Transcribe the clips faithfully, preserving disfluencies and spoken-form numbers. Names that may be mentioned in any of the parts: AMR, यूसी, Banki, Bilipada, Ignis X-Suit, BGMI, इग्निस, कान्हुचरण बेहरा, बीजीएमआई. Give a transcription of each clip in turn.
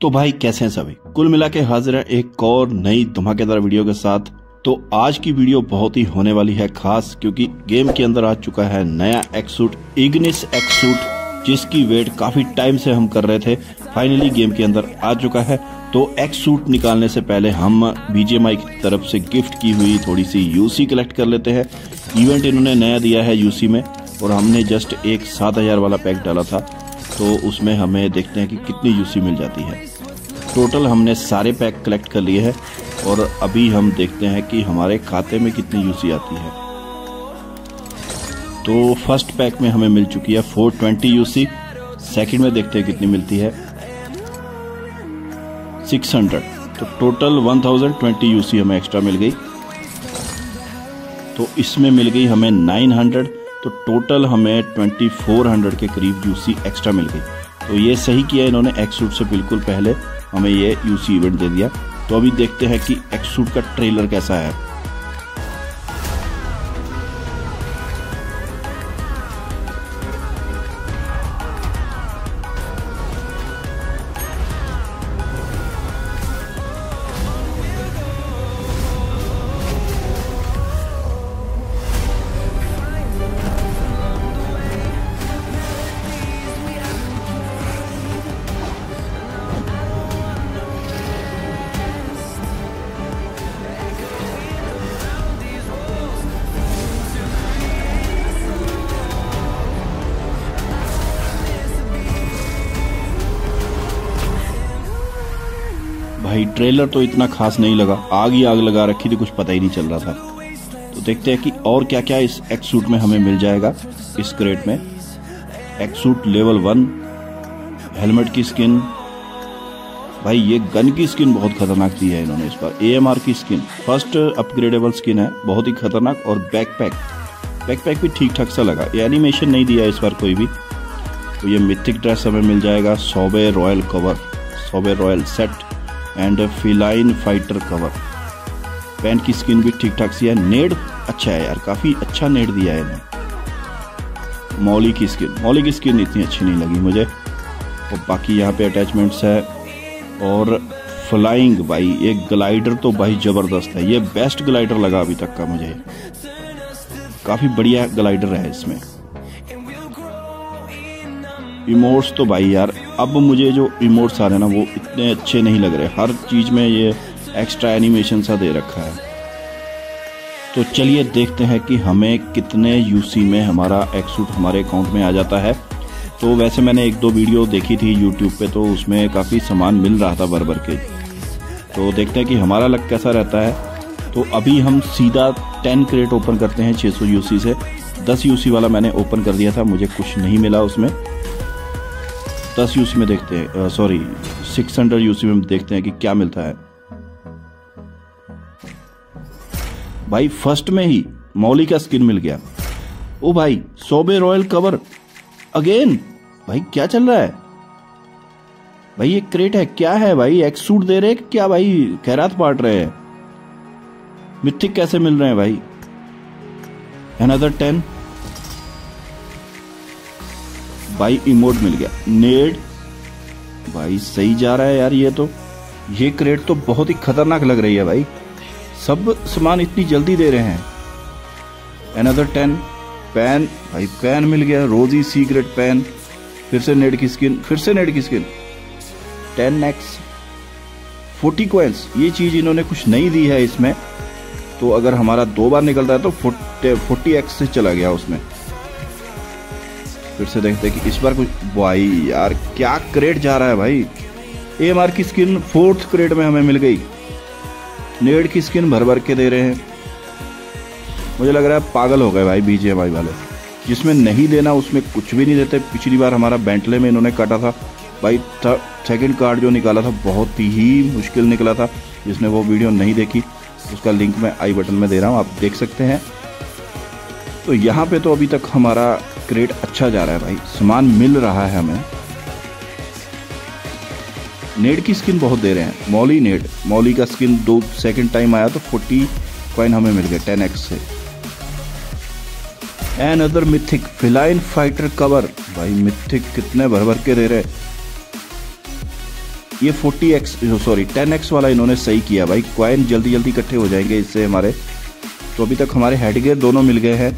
तो भाई कैसे हैं सभी, कुल मिला के हाजिर है एक और नई धमाकेदार वीडियो के साथ। तो आज की वीडियो बहुत ही होने वाली है खास, क्योंकि गेम के अंदर आ चुका है नया एक्सूट इग्निस एक्स-सूट, जिसकी वेट काफी टाइम से हम कर रहे थे। फाइनली गेम के अंदर आ चुका है। तो एक्स-सूट निकालने से पहले हम बीजीएमआई की तरफ से गिफ्ट की हुई थोड़ी सी यूसी कलेक्ट कर लेते हैं। इवेंट इन्होंने नया दिया है यूसी में, और हमने जस्ट एक सात हजार वाला पैक डाला था, तो उसमें हमें देखते हैं कि कितनी यूसी मिल जाती है। टोटल हमने सारे पैक कलेक्ट कर लिए हैं, और अभी हम देखते हैं कि हमारे खाते में कितनी यूसी आती है। तो फर्स्ट पैक में हमें मिल चुकी है चार सौ बीस यूसी। सेकंड में देखते हैं कितनी मिलती है, छह सौ। तो टोटल एक हज़ार बीस यूसी हमें एक्स्ट्रा मिल गई। तो इसमें मिल गई हमें नौ सौ। तो टोटल हमें चौबीस सौ के करीब यूसी एक्स्ट्रा मिल गई। तो ये सही किया इन्होंने, एक्स-सूट से बिल्कुल पहले हमें ये यूसी इवेंट दे दिया। तो अभी देखते हैं कि एक्स-सूट का ट्रेलर कैसा है। भाई ट्रेलर तो इतना खास नहीं लगा, आग ही आग लगा रखी थी, कुछ पता ही नहीं चल रहा था। तो देखते हैं कि और क्या क्या इस एक्स-सूट में हमें मिल जाएगा। इस क्रेट में एक्स-सूट लेवल वन, हेलमेट की स्किन, भाई ये गन की स्किन बहुत खतरनाक दी है इन्होंने इस बार। ए एम आर की स्किन फर्स्ट अपग्रेडेबल स्किन है, बहुत ही खतरनाक। और बैकपैक बैकपैक भी ठीक ठाक सा लगा, एनिमेशन नहीं दिया इस बार कोई भी। तो ये मिथिक ड्रेस हमें मिल जाएगा, सौबे रॉयल कवर, सौबे royal set and feline fighter cover. Pant की स्किन भी ठीक ठाक सी है। नेड अच्छा है यार, काफी अच्छा नेड दिया है इन्हें। मौली की स्किन मौली की स्किन इतनी अच्छी नहीं लगी मुझे। और बाकी यहाँ पे अटैचमेंट्स है। और फ्लाइंग, भाई एक ग्लाइडर तो भाई जबरदस्त है, ये बेस्ट ग्लाइडर लगा अभी तक का मुझे, काफी बढ़िया ग्लाइडर है इसमें। इमोट्स तो भाई यार, अब मुझे जो इमोट्स आ रहे हैं ना वो इतने अच्छे नहीं लग रहे, हर चीज़ में ये एक्स्ट्रा एनिमेशन सा दे रखा है। तो चलिए देखते हैं कि हमें कितने यूसी में हमारा एक्स-सूट हमारे अकाउंट में आ जाता है। तो वैसे मैंने एक दो वीडियो देखी थी यूट्यूब पे, तो उसमें काफ़ी सामान मिल रहा था भर भर के। तो देखते हैं कि हमारा लक कैसा रहता है। तो अभी हम सीधा टेन क्रेट ओपन करते हैं छः सौ यूसी से। दस यूसी वाला मैंने ओपन कर दिया था, मुझे कुछ नहीं मिला उसमें। दस यूसी में देखते हैं, सॉरी छह सौ यूसी में देखते हैं कि क्या मिलता है। भाई फर्स्ट में ही मौली का स्किन मिल गया। ओ भाई सौबे रॉयल कवर अगेन, भाई क्या चल रहा है भाई, ये क्रेट है क्या है भाई, एक्स-सूट दे रहे हैं क्या भाई, खैरात बांट रहे हैं। मिथिक कैसे मिल रहे हैं भाई, अनदर टेन। भाई इमोट मिल गया, नेड, भाई सही जा रहा है यार। ये तो ये क्रेट तो बहुत ही खतरनाक लग रही है भाई, सब सामान इतनी जल्दी दे रहे हैं। अनदर टेन, पैन, भाई पैन मिल गया, रोजी सीक्रेट पैन, फिर से नेड की स्किन, फिर से नेड की स्किन, टेन एक्स, फोर्टी क्वेंस, ये चीज़ इन्होंने कुछ नहीं दी है इसमें। तो अगर हमारा दो बार निकलता है तो फोर्टी फोर्टी एक्स से चला गया उसमें। फिर से देखते हैं कि इस बार कुछ, भाई यार क्या क्रेट जा रहा है भाई। ए एम आर की स्किन फोर्थ क्रेट में हमें मिल गई, नेड की स्किन भर भर के दे रहे हैं। मुझे लग रहा है पागल हो गए भाई बी जी एम आई वाले, जिसमें नहीं देना उसमें कुछ भी नहीं देते। पिछली बार हमारा बेंटले में इन्होंने काटा था भाई, सेकंड कार्ड जो निकाला था बहुत ही मुश्किल निकला था। जिसने वो वीडियो नहीं देखी उसका लिंक मैं आई बटन में दे रहा हूँ, आप देख सकते हैं। तो यहाँ पे तो अभी तक हमारा क्रेट अच्छा जा रहा है भाई, सामान मिल रहा है हमें। नेड की स्किन बहुत दे रहे हैं, मौली नेड, मौली का स्किन दो सेकंड टाइम आया तो फोर्टी कॉइन हमें मिल गया टेन एक्स से। Another mythic feline fighter cover, भाई मिथिक कितने भर भर के दे रहे। ये forty x sorry ten x वाला इन्होंने सही किया भाई। कॉइन जल्दी जल्दी इकट्ठे हो जाएंगे इससे हमारे। तो अभी तक हमारे हेडगेयर दोनों मिल गए हैं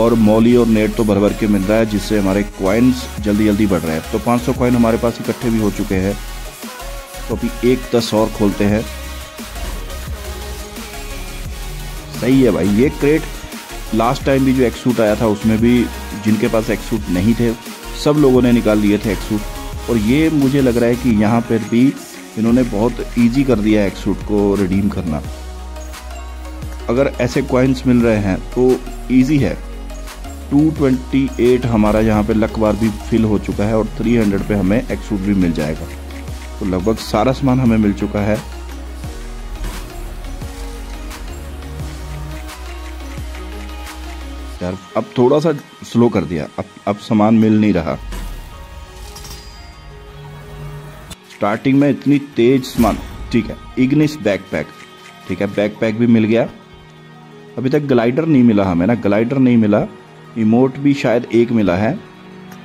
और मौली और नेट तो भर भर के मिल रहा है, जिससे हमारे कॉइन्स जल्दी जल्दी बढ़ रहे हैं। तो पाँच सौ कॉइन हमारे पास इकट्ठे भी हो चुके हैं। तो अभी एक दस और खोलते हैं। सही है भाई। ये क्रेट लास्ट टाइम भी जो एक्सूट आया था उसमें भी जिनके पास एक्सूट नहीं थे सब लोगों ने निकाल लिए थे एक्सूट। और ये मुझे लग रहा है कि यहाँ पर भी इन्होंने बहुत ईजी कर दिया है एक्सूट को रिडीम करना। अगर ऐसे कॉइन्स मिल रहे हैं तो ईजी है। टू ट्वेंटी एट हमारा यहाँ पे लक बार भी फिल हो चुका है और थ्री हंड्रेड पे हमें एक्सूट भी मिल जाएगा। तो लगभग सारा सामान हमें मिल चुका है। यार अब थोड़ा सा स्लो कर दिया, अब अब सामान मिल नहीं रहा। स्टार्टिंग में इतनी तेज सामान। ठीक है, इग्निस बैकपैक, ठीक है बैकपैक भी मिल गया। अभी तक ग्लाइडर नहीं मिला हमें ना, ग्लाइडर नहीं मिला। इमोट भी शायद एक मिला है।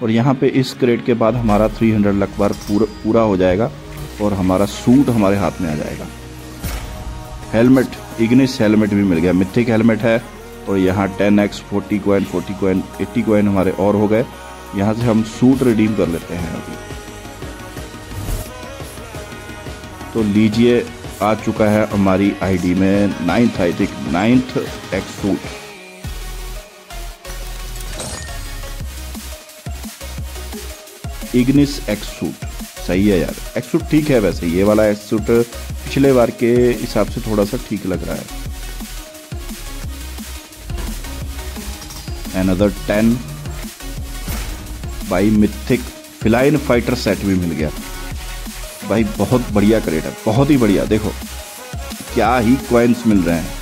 और यहाँ पे इस क्रेट के बाद हमारा थ्री हंड्रेड लक बार पूरा पूरा हो जाएगा और हमारा सूट हमारे हाथ में आ जाएगा। हेलमेट, इग्निस हेलमेट भी मिल गया, मिथिक हेलमेट है। और यहाँ ten x, forty coin, forty coin, eighty coin हमारे और हो गए। यहाँ से हम सूट रिडीम कर लेते हैं अभी। तो लीजिए, आ चुका है हमारी आईडी में ninth, I think ninth x suit. इग्निस x suit सही है यार। एक्सूट ठीक है वैसे, ये वाला एक्सूट पिछले बार के हिसाब से थोड़ा सा ठीक लग रहा है। अनदर टेन बाई मिथिक फिलाइन फाइटर सेट भी मिल गया भाई। बहुत बढ़िया क्रेट है, बहुत ही बढ़िया। देखो क्या ही कॉइन्स मिल रहे हैं।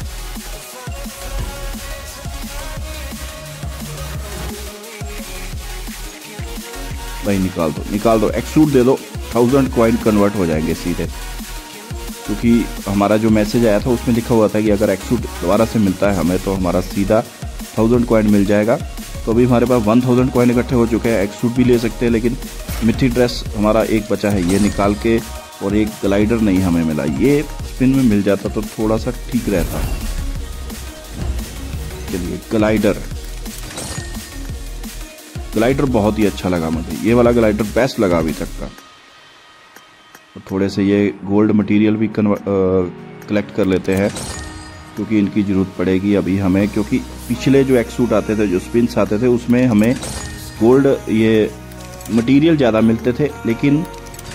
भाई निकाल दो, निकाल दो एक्सूट दे दो। थाउजेंड कॉइन कन्वर्ट हो जाएंगे सीधे, क्योंकि हमारा जो मैसेज आया था उसमें लिखा हुआ था कि अगर एक्सूट दोबारा से मिलता है हमें तो हमारा सीधा थाउजेंड कॉइन मिल जाएगा। तो अभी हमारे पास वन थाउजेंड कॉइन इकट्ठे हो चुके हैं। एक्सूट भी ले सकते हैं, लेकिन मिथी ड्रेस हमारा एक बचा है ये निकाल के, और एक ग्लाइडर नहीं हमें मिला। ये स्पिन में मिल जाता तो थोड़ा सा ठीक रहता। चलिए ग्लाइडर, ग्लाइडर बहुत ही अच्छा लगा मुझे। ये वाला ग्लाइडर बेस्ट लगा अभी तक का। और थोड़े से ये गोल्ड मटेरियल भी कलेक्ट कर लेते हैं, क्योंकि इनकी ज़रूरत पड़ेगी अभी हमें। क्योंकि पिछले जो एक्सूट आते थे, जो स्पिन्स आते थे, उसमें हमें गोल्ड ये मटेरियल ज़्यादा मिलते थे, लेकिन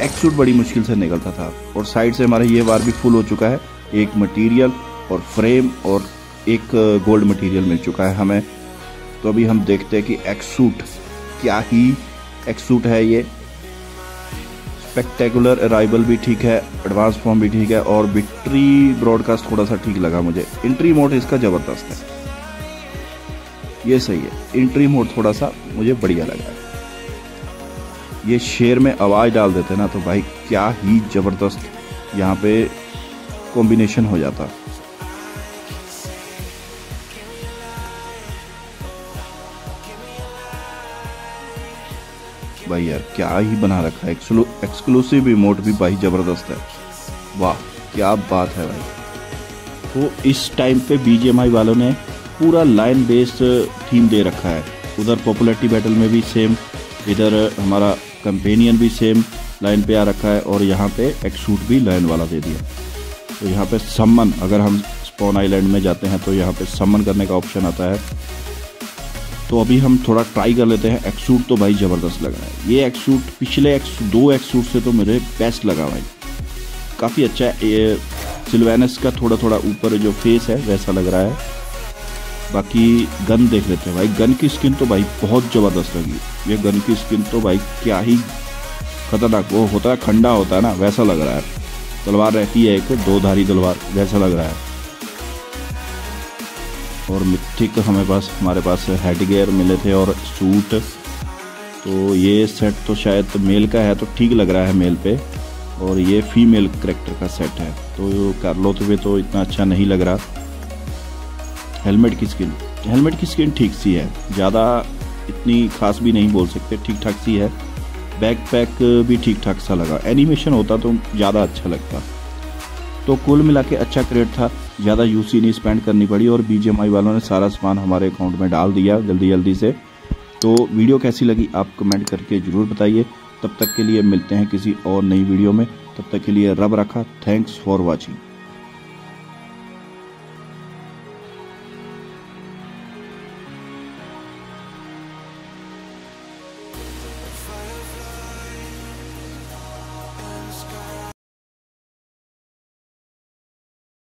एक्सूट बड़ी मुश्किल से निकलता था। और साइड से हमारा ये बार भी फुल हो चुका है। एक मटेरियल और फ्रेम और एक गोल्ड मटेरियल मिल चुका है हमें। तो अभी हम देखते हैं कि एक्सूट क्या ही एक्सूट है। ये स्पेक्टेकुलर अराइवल भी ठीक है, एडवांस फॉर्म भी ठीक है, और विक्ट्री ब्रॉडकास्ट थोड़ा सा ठीक लगा मुझे। इंट्री मोड इसका ज़बरदस्त है, ये सही है। इंट्री मोड थोड़ा सा मुझे बढ़िया लगा। ये शेर में आवाज़ डाल देते ना तो भाई क्या ही ज़बरदस्त यहाँ पे कॉम्बिनेशन हो जाता। भाई यार क्या ही बना रखा है। एक्सक्लूसिव इमोट भी भाई ज़बरदस्त है। वाह क्या बात है भाई। तो इस टाइम पे बीजीएमआई वालों ने पूरा लाइन बेस्ड थीम दे रखा है। उधर पॉपुलैरिटी बैटल में भी सेम, इधर हमारा कंपेनियन भी सेम लाइन पे आ रखा है, और यहाँ पे एक्सूट भी लाइन वाला दे दिया। तो यहाँ पे सम्मन, अगर हम स्पॉन आइलैंड में जाते हैं तो यहाँ पे सम्मन करने का ऑप्शन आता है। तो अभी हम थोड़ा ट्राई कर लेते हैं। एक्सूट तो भाई ज़बरदस्त लग रहा है। ये एक्सूट पिछले एक्स दो एक्सूट से तो मुझे बेस्ट लगा भाई, काफ़ी अच्छा है। ये सिल्वेनस का थोड़ा थोड़ा ऊपर जो फेस है वैसा लग रहा है। बाकी गन देख लेते हैं भाई। गन की स्किन तो भाई बहुत ज़बरदस्त लगी। ये गन की स्किन तो भाई क्या ही खतरनाक। वो होता है खंडा होता है ना, वैसा लग रहा है। तलवार रहती है एक दो धारी तलवार, वैसा लग रहा है। और मिथिक हमें पास हमारे पास हेड गियर मिले थे और सूट। तो ये सेट तो शायद मेल का है, तो ठीक लग रहा है मेल पे। और ये फीमेल करेक्टर का सेट है, तो कार्लोट पे तो इतना अच्छा नहीं लग रहा। हेलमेट की स्किन, हेलमेट की स्किन ठीक सी है, ज़्यादा इतनी खास भी नहीं बोल सकते, ठीक ठाक सी है। बैकपैक भी ठीक ठाक सा लगा, एनिमेशन होता तो ज़्यादा अच्छा लगता। तो कुल मिला के अच्छा क्रेड था, ज़्यादा यूसी नहीं स्पेंड करनी पड़ी और बीजीएमआई वालों ने सारा सामान हमारे अकाउंट में डाल दिया जल्दी जल्दी से। तो वीडियो कैसी लगी आप कमेंट करके ज़रूर बताइए। तब तक के लिए मिलते हैं किसी और नई वीडियो में, तब तक के लिए रब रखा, थैंक्स फॉर वॉचिंग।